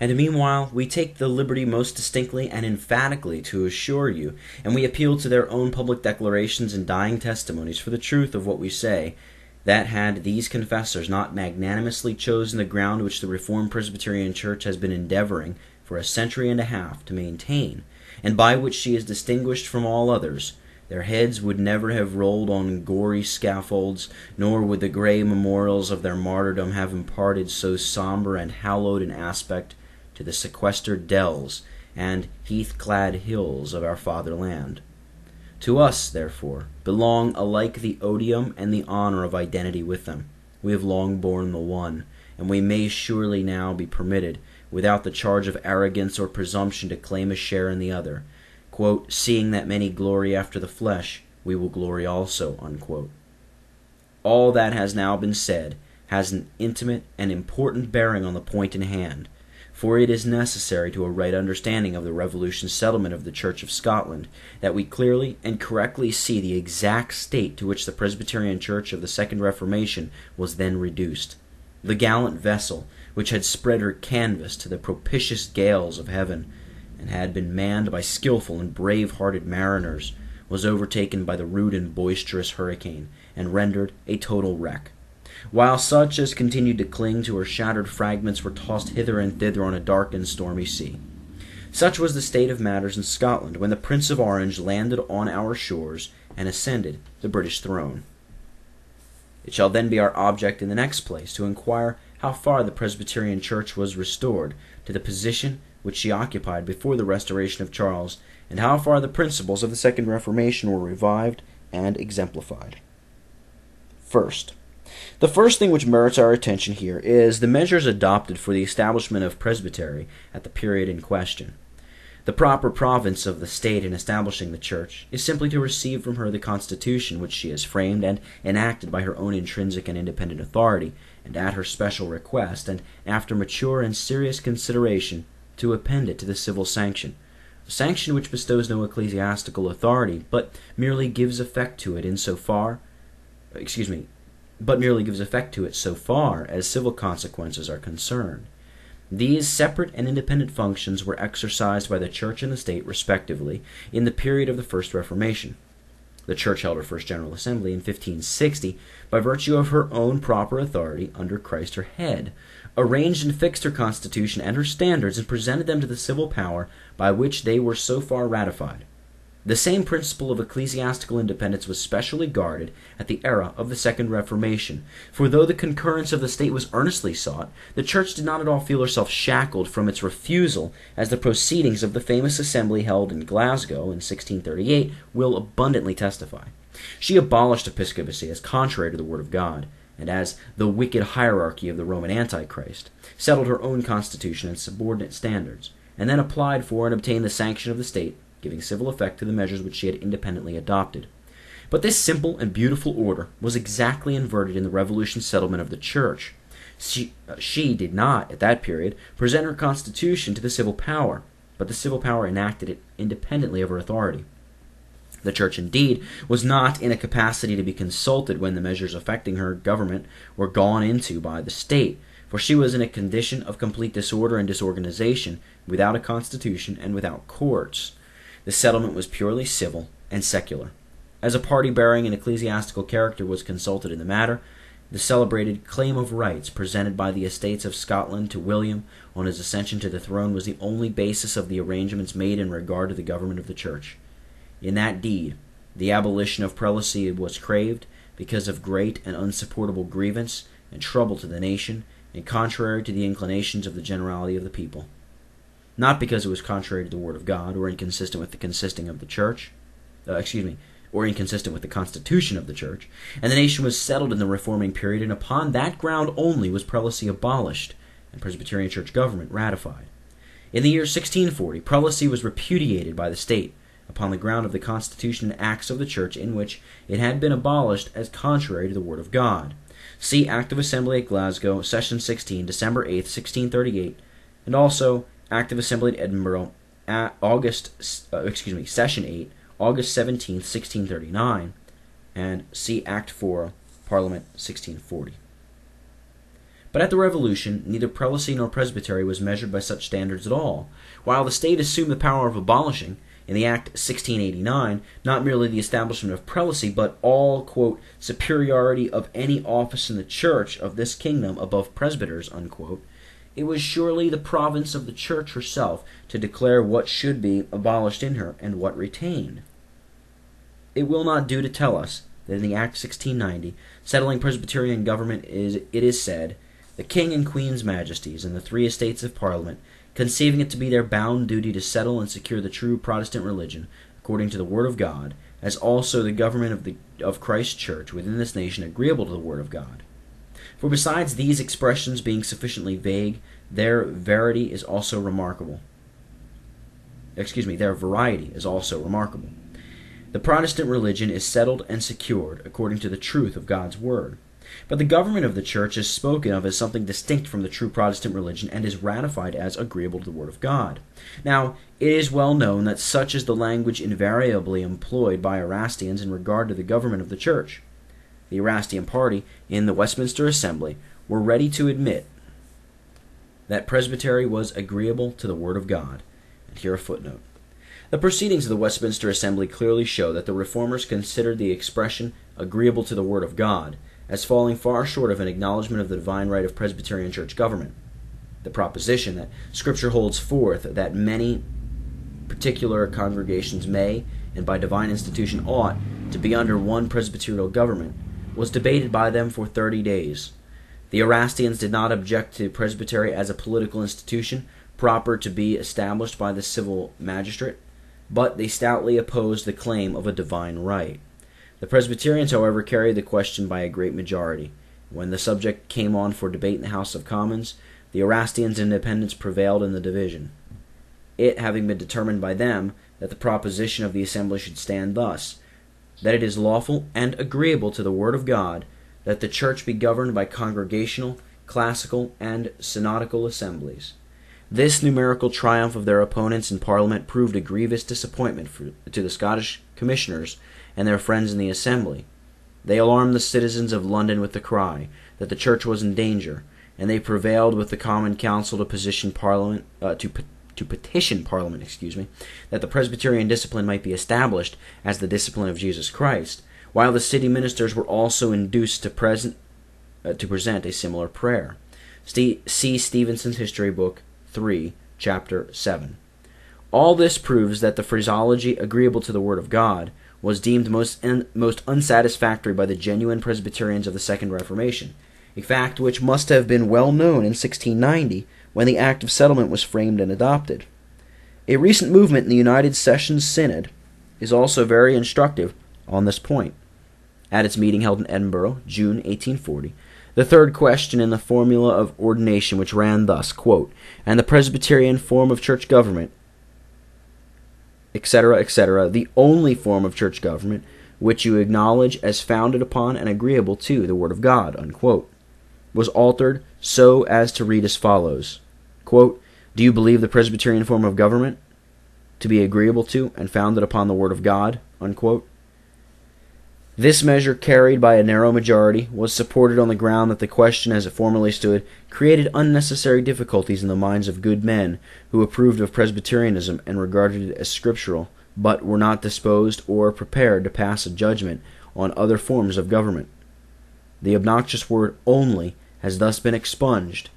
And meanwhile, we take the liberty most distinctly and emphatically to assure you, and we appeal to their own public declarations and dying testimonies for the truth of what we say, that had these confessors not magnanimously chosen the ground which the Reformed Presbyterian Church has been endeavoring for a century and a half to maintain, and by which she is distinguished from all others, their heads would never have rolled on gory scaffolds, nor would the gray memorials of their martyrdom have imparted so somber and hallowed an aspect to the sequestered dells and heath-clad hills of our fatherland. To us, therefore, belong alike the odium and the honor of identity with them. We have long borne the one, and we may surely now be permitted, without the charge of arrogance or presumption, to claim a share in the other. Quote, "Seeing that many glory after the flesh, we will glory also." Unquote. All that has now been said has an intimate and important bearing on the point in hand, for it is necessary to a right understanding of the Revolution settlement of the Church of Scotland that we clearly and correctly see the exact state to which the Presbyterian Church of the Second Reformation was then reduced. The gallant vessel, which had spread her canvas to the propitious gales of heaven, and had been manned by skillful and brave-hearted mariners, was overtaken by the rude and boisterous hurricane, and rendered a total wreck. While such as continued to cling to her shattered fragments were tossed hither and thither on a dark and stormy sea. Such was the state of matters in Scotland when the Prince of Orange landed on our shores and ascended the British throne. It shall then be our object in the next place to inquire how far the Presbyterian Church was restored to the position which she occupied before the restoration of Charles, and how far the principles of the Second Reformation were revived and exemplified. First, the first thing which merits our attention here is the measures adopted for the establishment of presbytery at the period in question. The proper province of the state in establishing the church is simply to receive from her the constitution which she has framed and enacted by her own intrinsic and independent authority, and at her special request, and after mature and serious consideration, to append it to the civil sanction, a sanction which bestows no ecclesiastical authority, but merely gives effect to it so far as civil consequences are concerned. These separate and independent functions were exercised by the Church and the State, respectively, in the period of the First Reformation. The Church held her First General Assembly in 1560 by virtue of her own proper authority under Christ her head, arranged and fixed her constitution and her standards, and presented them to the civil power by which they were so far ratified. The same principle of ecclesiastical independence was specially guarded at the era of the Second Reformation, for though the concurrence of the state was earnestly sought, the Church did not at all feel herself shackled from its refusal, as the proceedings of the famous assembly held in Glasgow in 1638 will abundantly testify. She abolished episcopacy as contrary to the Word of God, and as the wicked hierarchy of the Roman Antichrist, settled her own constitution and subordinate standards, and then applied for and obtained the sanction of the state, giving civil effect to the measures which she had independently adopted. But this simple and beautiful order was exactly inverted in the Revolution settlement of the Church. She did not, at that period, present her constitution to the civil power, but the civil power enacted it independently of her authority. The Church, indeed, was not in a capacity to be consulted when the measures affecting her government were gone into by the state, for she was in a condition of complete disorder and disorganization, without a constitution and without courts. The settlement was purely civil and secular. As a party bearing an ecclesiastical character was consulted in the matter, the celebrated claim of rights presented by the Estates of Scotland to William on his accession to the throne was the only basis of the arrangements made in regard to the government of the Church. In that deed, the abolition of prelacy was craved because of great and unsupportable grievance and trouble to the nation, and contrary to the inclinations of the generality of the people. Not because it was contrary to the Word of God, or inconsistent with the Constitution of the Church, and the nation was settled in the reforming period, and upon that ground only was prelacy abolished, and Presbyterian Church government ratified. In the year 1640, prelacy was repudiated by the state, upon the ground of the Constitution and Acts of the Church in which it had been abolished as contrary to the Word of God. See Act of Assembly at Glasgow, Session 16, December 8, 1638, and also Act of Assembly at Edinburgh, Session 8, August 17, 1639, and see Act 4, Parliament 1640. But at the Revolution, neither prelacy nor presbytery was measured by such standards at all, while the state assumed the power of abolishing, in the Act 1689, not merely the establishment of prelacy, but all, quote, superiority of any office in the church of this kingdom above presbyters, unquote. It was surely the province of the church herself to declare what should be abolished in her and what retained. It will not do to tell us that in the Act 1690, settling Presbyterian government, it is said, the King and Queen's Majesties and the three estates of Parliament, conceiving it to be their bounden duty to settle and secure the true Protestant religion, according to the Word of God, as also the government of Christ's Church within this nation agreeable to the Word of God. For besides these expressions being sufficiently vague, their variety is also remarkable. The Protestant religion is settled and secured according to the truth of God's Word. But the government of the Church is spoken of as something distinct from the true Protestant religion and is ratified as agreeable to the Word of God. Now, it is well known that such is the language invariably employed by Erastians in regard to the government of the Church. The Erastian party in the Westminster Assembly were ready to admit that presbytery was agreeable to the Word of God. And here a footnote. The proceedings of the Westminster Assembly clearly show that the Reformers considered the expression agreeable to the Word of God as falling far short of an acknowledgment of the divine right of Presbyterian church government. The proposition that Scripture holds forth that many particular congregations may, and by divine institution ought, to be under one presbyterial government, was debated by them for 30 days. The Erastians did not object to presbytery as a political institution proper to be established by the civil magistrate, but they stoutly opposed the claim of a divine right. The Presbyterians, however, carried the question by a great majority. When the subject came on for debate in the House of Commons, the Erastians' independence prevailed in the division, it having been determined by them that the proposition of the Assembly should stand thus, that it is lawful and agreeable to the Word of God that the Church be governed by congregational, classical, and synodical assemblies. This numerical triumph of their opponents in Parliament proved a grievous disappointment to the Scottish commissioners and their friends in the Assembly. They alarmed the citizens of London with the cry that the Church was in danger, and they prevailed with the Common Council to petition Parliament, that the Presbyterian discipline might be established as the discipline of Jesus Christ, while the city ministers were also induced to present a similar prayer. See Stevenson's History Book 3, Chapter 7. All this proves that the phraseology agreeable to the Word of God was deemed most unsatisfactory by the genuine Presbyterians of the Second Reformation, a fact which must have been well known in 1690 when the Act of Settlement was framed and adopted. A recent movement in the United Sessions Synod is also very instructive on this point. At its meeting held in Edinburgh, June 1840, the third question in the formula of ordination, which ran thus, quote, and the Presbyterian form of church government, etc., the only form of church government which you acknowledge as founded upon and agreeable to the Word of God, unquote, was altered so as to read as follows, quote, do you believe the Presbyterian form of government to be agreeable to and founded upon the Word of God, unquote? This measure, carried by a narrow majority, was supported on the ground that the question as it formerly stood created unnecessary difficulties in the minds of good men who approved of Presbyterianism and regarded it as scriptural, but were not disposed or prepared to pass a judgment on other forms of government. The obnoxious word only has thus been expunged.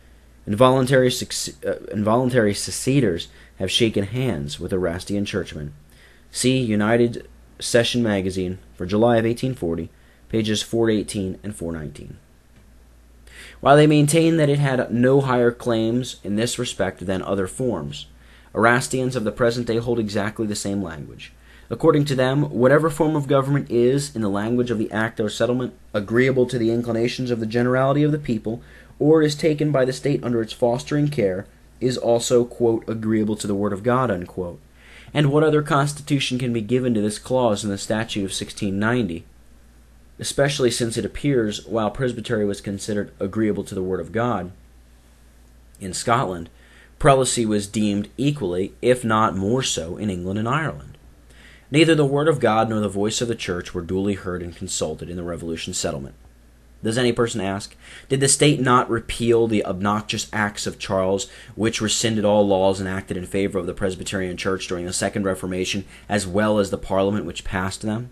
Involuntary seceders have shaken hands with Erastian churchmen. See United Session Magazine for July of 1840, pages 418 and 419. While they maintained that it had no higher claims in this respect than other forms, Erastians of the present day hold exactly the same language. According to them, whatever form of government is, in the language of the Act or Settlement, agreeable to the inclinations of the generality of the people, or is taken by the state under its fostering care, is also, quote, agreeable to the Word of God, unquote. And what other constitution can be given to this clause in the statute of 1690, especially since it appears, while presbytery was considered agreeable to the Word of God in Scotland, prelacy was deemed equally, if not more so, in England and Ireland. Neither the Word of God nor the voice of the Church were duly heard and consulted in the Revolution settlement. Does any person ask, did the state not repeal the obnoxious acts of Charles, which rescinded all laws enacted in favor of the Presbyterian Church during the Second Reformation, as well as the Parliament which passed them?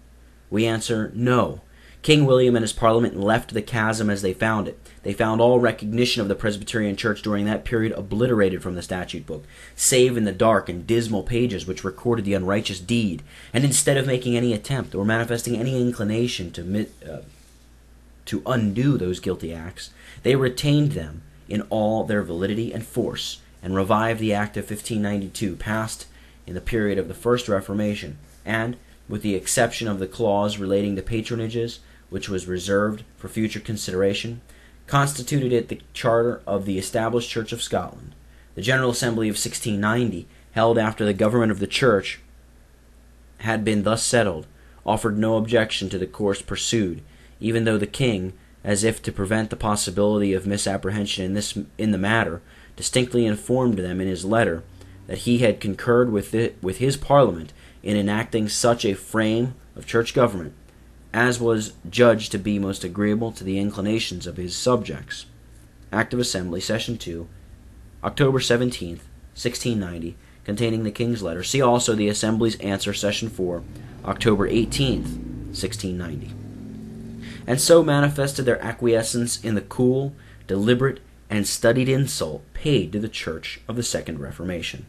We answer, no. King William and his Parliament left the chasm as they found it. They found all recognition of the Presbyterian Church during that period obliterated from the statute book, save in the dark and dismal pages which recorded the unrighteous deed, and instead of making any attempt or manifesting any inclination to undo those guilty acts, they retained them in all their validity and force, and revived the Act of 1592, passed in the period of the First Reformation, and, with the exception of the clause relating to patronages, which was reserved for future consideration, constituted it the charter of the established Church of Scotland. The General Assembly of 1690, held after the government of the Church had been thus settled, offered no objection to the course pursued, even though the king, as if to prevent the possibility of misapprehension in the matter, distinctly informed them in his letter that he had concurred with his Parliament in enacting such a frame of church government as was judged to be most agreeable to the inclinations of his subjects. Act of Assembly, Session 2, October 17, 1690, containing the king's letter. See also the Assembly's answer, Session 4, October 18, 1690. And so manifested their acquiescence in the cool, deliberate, and studied insult paid to the Church of the Second Reformation.